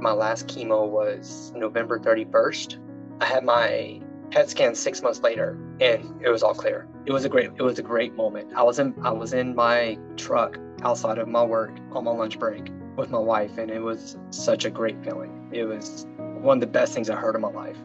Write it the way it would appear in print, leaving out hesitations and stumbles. My last chemo was November 31st. I had my PET scan 6 months later, and it was all clear. It was a great moment. I was in my truck outside of my work on my lunch break with my wife, and it was such a great feeling. It was one of the best things I heard in my life.